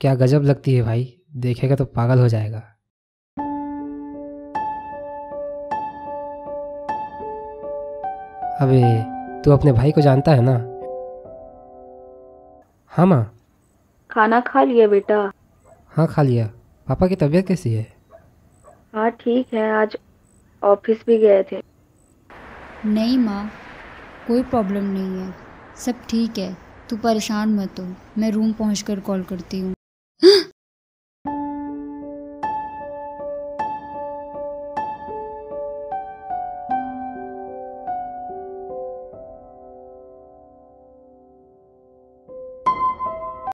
क्या गजब लगती है भाई, देखेगा तो पागल हो जाएगा। अबे तू अपने भाई को जानता है ना? हाँ माँ। खाना खा लिया बेटा? हाँ खा लिया। पापा की तबीयत कैसी है? हाँ ठीक है, आज ऑफिस भी गए थे। नहीं माँ, कोई प्रॉब्लम नहीं है, सब ठीक है, तू परेशान मत हो। मैं रूम पहुँचकर कॉल करती हूँ।